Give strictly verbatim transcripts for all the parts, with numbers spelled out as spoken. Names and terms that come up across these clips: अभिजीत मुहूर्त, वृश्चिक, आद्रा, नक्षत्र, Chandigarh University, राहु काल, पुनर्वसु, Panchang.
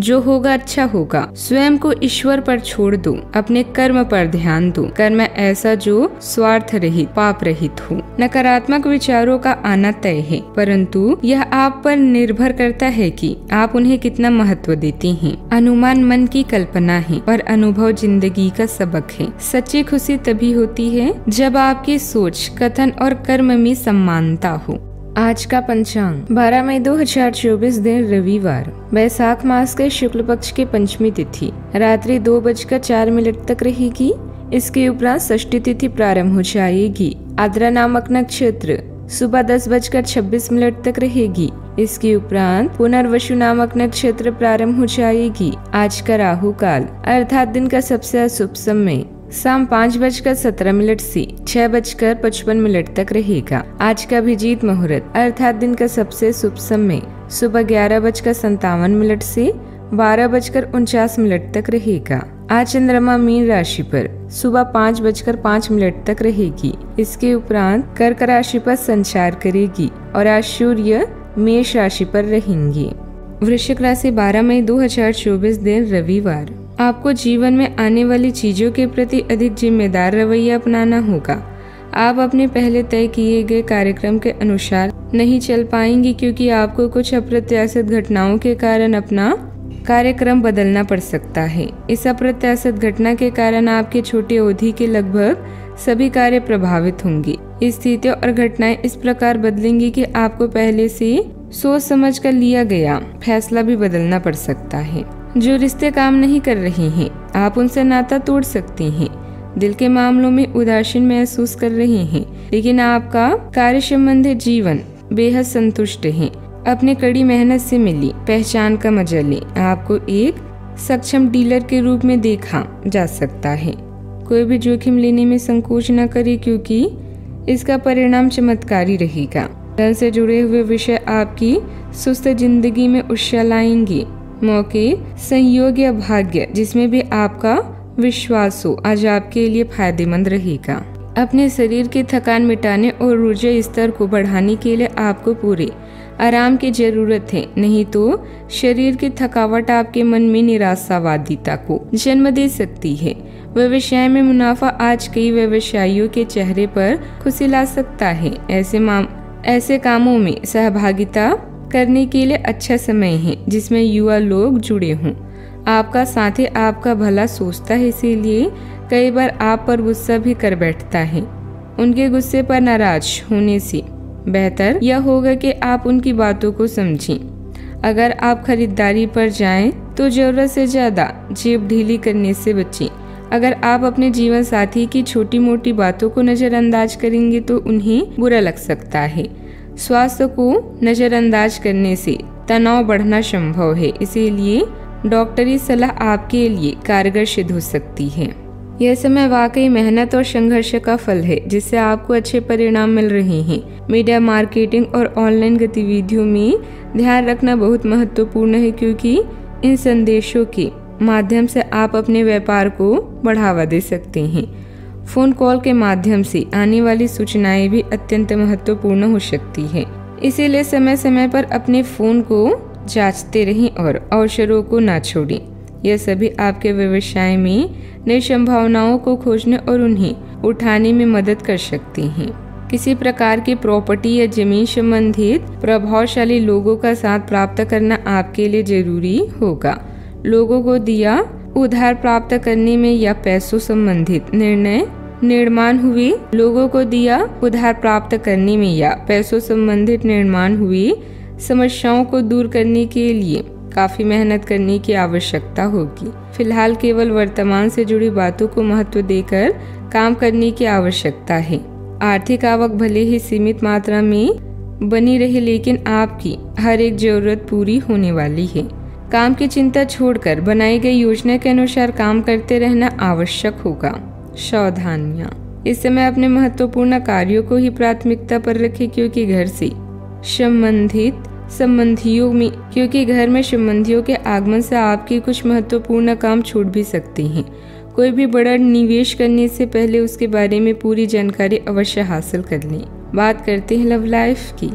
जो होगा अच्छा होगा। स्वयं को ईश्वर पर छोड़ दो, अपने कर्म पर ध्यान दो। कर्म ऐसा जो स्वार्थ रहित, पाप रहित हो। नकारात्मक विचारों का आना तय है, परंतु यह आप पर निर्भर करता है कि आप उन्हें कितना महत्व देती हैं। अनुमान मन की कल्पना है और अनुभव जिंदगी का सबक है। सच्ची खुशी तभी होती है जब आपकी सोच, कथन और कर्म में समानता हो। आज का पंचांग बारह मई दो हजार चौबीस, दिन रविवार, वैशाख मास के शुक्ल पक्ष के पंचमी तिथि रात्रि दो बजकर चार मिनट तक रहेगी। इसके उपरांत षष्ठी तिथि प्रारंभ हो जाएगी। आद्रा नामक नक्षत्र सुबह दस बजकर छब्बीस मिनट तक रहेगी। इसके उपरांत पुनर्वसु नामक नक्षत्र प्रारंभ हो जाएगी। आज का राहु काल अर्थात दिन का सबसे अशुभ समय शाम पाँच बजकर सत्रह मिनट से छह बजकर पचपन मिनट तक रहेगा। आज का अभिजीत मुहूर्त अर्थात दिन का सबसे शुभ समय सुबह ग्यारह बजकर संतावन मिनट से बारह बजकर उनचास मिनट तक रहेगा। आज चंद्रमा मीन राशि पर सुबह पाँच बजकर पाँच मिनट तक रहेगी। इसके उपरांत कर्क राशि पर संचार करेगी और आज सूर्य मेष राशि पर रहेंगे। वृश्चिक राशि बारह मई दो हजार चौबीस, दिन रविवार। आपको जीवन में आने वाली चीजों के प्रति अधिक जिम्मेदार रवैया अपनाना होगा। आप अपने पहले तय किए गए कार्यक्रम के अनुसार नहीं चल पाएंगी क्योंकि आपको कुछ अप्रत्याशित घटनाओं के कारण अपना कार्यक्रम बदलना पड़ सकता है। इस अप्रत्याशित घटना के कारण आपके छोटी अवधि के लगभग सभी कार्य प्रभावित होंगे। स्थितियाँ और घटनाएं इस प्रकार बदलेंगी कि आपको पहले से सोच समझ कर लिया गया फैसला भी बदलना पड़ सकता है। जो रिश्ते काम नहीं कर रहे हैं, आप उनसे नाता तोड़ सकते हैं। दिल के मामलों में उदासीन महसूस कर रहे हैं, लेकिन आपका कार्य संबंधी जीवन बेहद संतुष्ट है। अपने कड़ी मेहनत से मिली पहचान का मजा ले। आपको एक सक्षम डीलर के रूप में देखा जा सकता है। कोई भी जोखिम लेने में संकोच न करे क्योंकि इसका परिणाम चमत्कारी रहेगा। धन से जुड़े हुए विषय आपकी सुस्त जिंदगी में उत्साह लाएंगे। मौके, संयोग या भाग्य, जिसमें भी आपका विश्वास हो, आज आपके लिए फायदेमंद रहेगा। अपने शरीर की थकान मिटाने और ऊर्जा स्तर को बढ़ाने के लिए आपको पूरे आराम की जरूरत है, नहीं तो शरीर की थकावट आपके मन में निराशावादिता को जन्म दे सकती है। व्यवसाय में मुनाफा आज कई व्यवसायियों के चेहरे पर खुशी ला सकता है। ऐसे माम, ऐसे कामों में सहभागिता करने के लिए अच्छा समय है जिसमें युवा लोग जुड़े हों। आपका साथी आपका भला सोचता है, इसीलिए कई बार आप पर गुस्सा भी कर बैठता है। उनके गुस्से पर नाराज होने से बेहतर यह होगा कि आप उनकी बातों को समझें। अगर आप खरीदारी पर जाएं तो जरूरत से ज़्यादा जेब ढीली करने से बचें। अगर आप अपने जीवन साथी की छोटी मोटी बातों को नज़रअंदाज करेंगे तो उन्हें बुरा लग सकता है। स्वास्थ्य को नज़रअंदाज करने से तनाव बढ़ना संभव है, इसीलिए डॉक्टरी सलाह आपके लिए कारगर सिद्ध हो सकती है। यह समय वाकई मेहनत और संघर्ष का फल है जिससे आपको अच्छे परिणाम मिल रहे हैं। मीडिया, मार्केटिंग और ऑनलाइन गतिविधियों में ध्यान रखना बहुत महत्वपूर्ण है क्योंकि इन संदेशों के माध्यम से आप अपने व्यापार को बढ़ावा दे सकते हैं। फोन कॉल के माध्यम से आने वाली सूचनाएं भी अत्यंत महत्वपूर्ण हो सकती है, इसीलिए समय समय पर अपने फोन को जांचते रहें और अवसरों को ना छोड़ें। यह सभी आपके व्यवसाय में नई संभावनाओं को खोजने और उन्हें उठाने में मदद कर सकते हैं। किसी प्रकार की प्रॉपर्टी या जमीन संबंधित प्रभावशाली लोगों का साथ प्राप्त करना आपके लिए जरूरी होगा। लोगों को दिया उधार प्राप्त करने में या पैसों संबंधित निर्णय निर्माण हुए लोगों को दिया उधार प्राप्त करने में या पैसों संबंधित निर्माण हुई समस्याओं को दूर करने के लिए काफी मेहनत करने की आवश्यकता होगी। फिलहाल केवल वर्तमान से जुड़ी बातों को महत्व देकर काम करने की आवश्यकता है। आर्थिक आवक भले ही सीमित मात्रा में बनी रहे, लेकिन आपकी हर एक जरूरत पूरी होने वाली है। काम की चिंता छोड़कर बनाई गई योजना के अनुसार काम करते रहना आवश्यक होगा। सावधानियाँ। इस समय अपने महत्वपूर्ण कार्यों को ही प्राथमिकता पर रखें, क्योंकि घर से संबंधित संबंधियों में क्योंकि घर में संबंधियों के आगमन से आपके कुछ महत्वपूर्ण काम छूट भी सकते हैं। कोई भी बड़ा निवेश करने से पहले उसके बारे में पूरी जानकारी अवश्य हासिल कर लें। बात करते हैं लव लाइफ की।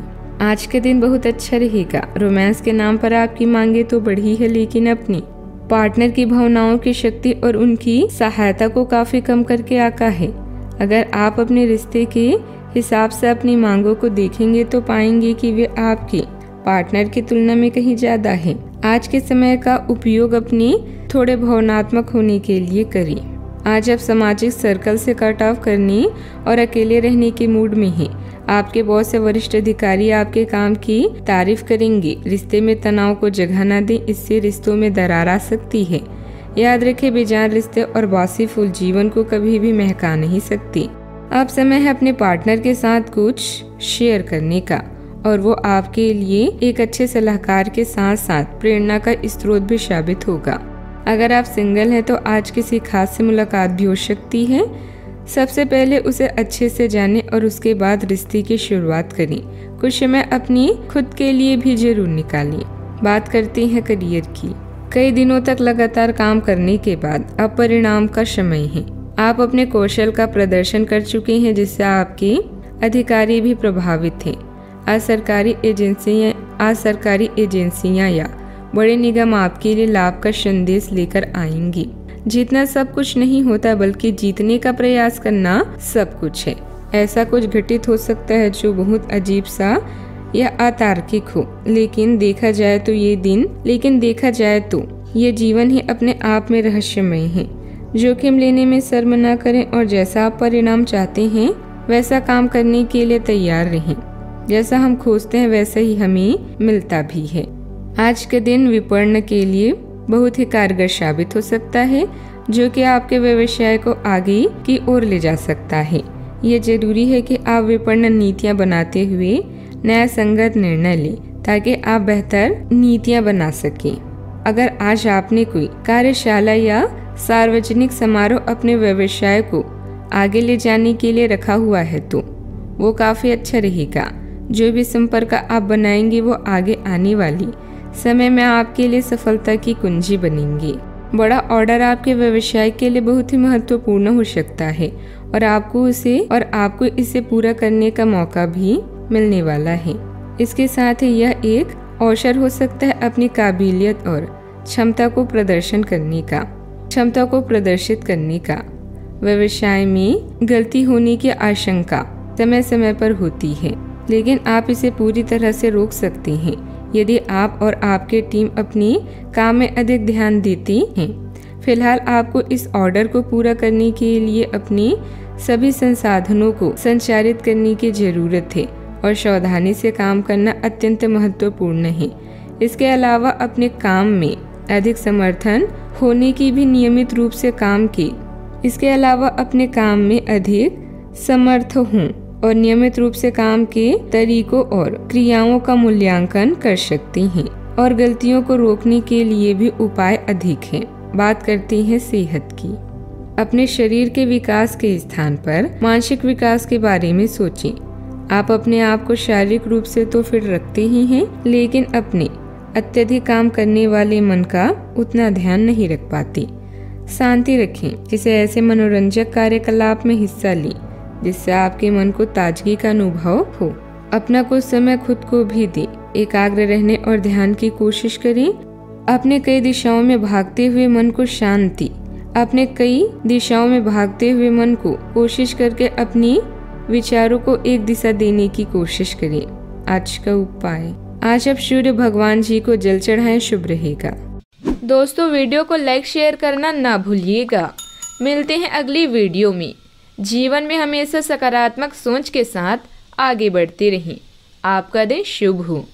आज के दिन बहुत अच्छा रहेगा। रोमांस के नाम पर आपकी मांगे तो बढ़ी है, लेकिन अपनी पार्टनर की भावनाओं की शक्ति और उनकी सहायता को काफी कम करके आका है। अगर आप अपने रिश्ते के हिसाब से अपनी मांगों को देखेंगे तो पाएंगे कि वे आपके पार्टनर की तुलना में कहीं ज्यादा है। आज के समय का उपयोग अपने थोड़े भावनात्मक होने के लिए करें। आज आप सामाजिक सर्कल से कट ऑफ करने और अकेले रहने के मूड में हैं। आपके बॉस या वरिष्ठ अधिकारी आपके काम की तारीफ करेंगे। रिश्ते में तनाव को जगह न दें, इससे रिश्तों में दरार आ सकती है। याद रखें, बेजान रिश्ते और बासी फूल जीवन को कभी भी महका नहीं सकती। अब समय है अपने पार्टनर के साथ कुछ शेयर करने का, और वो आपके लिए एक अच्छे सलाहकार के साथ साथ प्रेरणा का स्रोत भी साबित होगा। अगर आप सिंगल हैं तो आज किसी खास से मुलाकात भी हो सकती है। सबसे पहले उसे अच्छे से जानें और उसके बाद रिश्ते की शुरुआत करें। कुछ समय अपनी खुद के लिए भी जरूर निकालें। बात करते हैं करियर की। कई दिनों तक लगातार काम करने के बाद अब परिणाम का समय है। आप अपने कौशल का प्रदर्शन कर चुके हैं, जिससे आपके अधिकारी भी प्रभावित हैं। असरकारी एजेंसियाँ असरकारी एजेंसियाँ या बड़े निगम आपके लिए लाभ का संदेश लेकर आएंगे। जीतना सब कुछ नहीं होता, बल्कि जीतने का प्रयास करना सब कुछ है। ऐसा कुछ घटित हो सकता है जो बहुत अजीब सा या अतार्किक हो, लेकिन देखा जाए तो ये दिन लेकिन देखा जाए तो ये जीवन ही अपने आप में रहस्यमय है। जोखिम लेने में शर्म न करें और जैसा आप परिणाम चाहते हैं वैसा काम करने के लिए तैयार रहें। जैसा हम खोजते हैं वैसा ही हमें मिलता भी है। आज के दिन विपणन के लिए बहुत ही कारगर साबित हो सकता है, जो कि आपके व्यवसाय को आगे की ओर ले जा सकता है। ये जरूरी है कि आप विपणन नीतियां बनाते हुए नया संगत निर्णय लें, ताकि आप बेहतर नीतियां बना सकें। अगर आज आपने कोई कार्यशाला या सार्वजनिक समारोह अपने व्यवसाय को आगे ले जाने के लिए रखा हुआ है तो वो काफी अच्छा रहेगा। जो भी संपर्क आप बनाएंगे वो आगे आने वाली समय में आपके लिए सफलता की कुंजी बनेंगी। बड़ा ऑर्डर आपके व्यवसाय के लिए बहुत ही महत्वपूर्ण हो सकता है, और आपको उसे और आपको इसे पूरा करने का मौका भी मिलने वाला है। इसके साथ ही यह एक अवसर हो सकता है अपनी काबिलियत और क्षमता को प्रदर्शन करने का क्षमता को प्रदर्शित करने का। व्यवसाय में गलती होने की आशंका समय समय पर होती है, लेकिन आप इसे पूरी तरह से रोक सकते हैं यदि आप और आपके टीम अपने काम में अधिक ध्यान देती हैं। फिलहाल आपको इस ऑर्डर को पूरा करने के लिए अपने सभी संसाधनों को संचारित करने की जरूरत है, और सावधानी से काम करना अत्यंत महत्वपूर्ण है। इसके अलावा अपने काम में अधिक समर्थन होने की भी नियमित रूप से काम की इसके अलावा अपने काम में अधिक समर्थ हों और नियमित रूप से काम के तरीकों और क्रियाओं का मूल्यांकन कर सकती हैं, और गलतियों को रोकने के लिए भी उपाय अधिक हैं। बात करते हैं सेहत की। अपने शरीर के विकास के स्थान पर मानसिक विकास के बारे में सोचें। आप अपने आप को शारीरिक रूप से तो फिट रखते ही हैं, लेकिन अपने अत्यधिक काम करने वाले मन का उतना ध्यान नहीं रख पाते। शांति रखें, इसे ऐसे मनोरंजक कार्यकलाप में हिस्सा लें जिससे आपके मन को ताजगी का अनुभव हो। अपना कुछ समय खुद को भी दें, एकाग्र रहने और ध्यान की कोशिश करें। अपने कई दिशाओं में भागते हुए मन को शांति अपने कई दिशाओं में भागते हुए मन को कोशिश करके अपने विचारों को एक दिशा देने की कोशिश करें। आज का उपाय, आज आप सूर्य भगवान जी को जल चढ़ाएं, शुभ रहेगा। दोस्तों, वीडियो को लाइक शेयर करना ना भूलिएगा। मिलते हैं अगली वीडियो में। जीवन में हमेशा सकारात्मक सोच के साथ आगे बढ़ते रहें। आपका दिन शुभ हो।